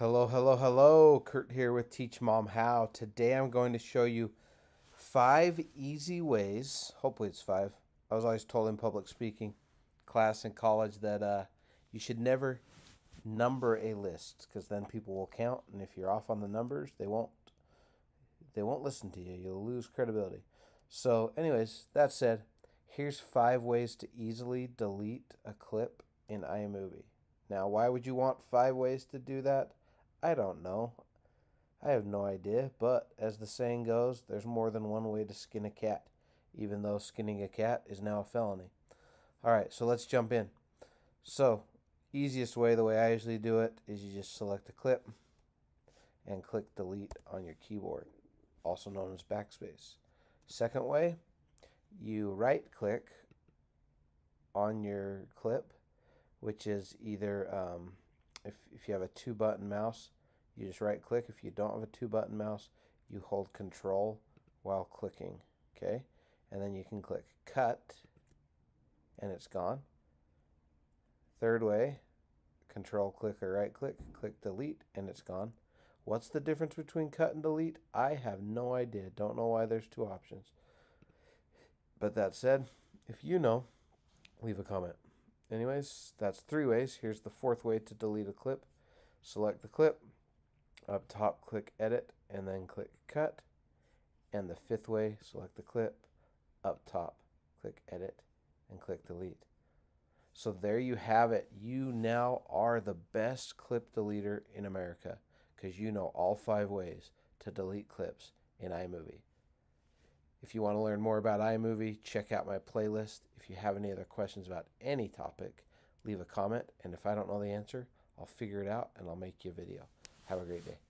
Hello, Kurt here with Teach Mom How. Today I'm going to show you 5 easy ways, hopefully it's 5, I was always told in public speaking class in college that you should never number a list, because then people will count, and if you're off on the numbers, they won't listen to you, you'll lose credibility. So anyways, that said, here's 5 ways to easily delete a clip in iMovie. Now why would you want 5 ways to do that? I don't know. I have no idea, but as the saying goes, there's more than one way to skin a cat, even though skinning a cat is now a felony. Alright, so let's jump in. So, easiest way, the way I usually do it, is you just select a clip and click delete on your keyboard, also known as backspace. Second way, you right-click on your clip, which is either... If you have a 2-button mouse, you just right-click. If you don't have a 2-button mouse, you hold Control while clicking, okay? And then you can click Cut, and it's gone. Third way, Control-click or right-click, click Delete, and it's gone. What's the difference between Cut and Delete? I have no idea. Don't know why there's 2 options. But that said, if you know, leave a comment. Anyways, that's 3 ways. Here's the 4th way to delete a clip. Select the clip. Up top, click Edit, and then click Cut. And the 5th way, select the clip. Up top, click Edit, and click Delete. So there you have it. You now are the best clip deleter in America, because you know all 5 ways to delete clips in iMovie. If you want to learn more about iMovie, check out my playlist. If you have any other questions about any topic, leave a comment. And if I don't know the answer, I'll figure it out and I'll make you a video. Have a great day.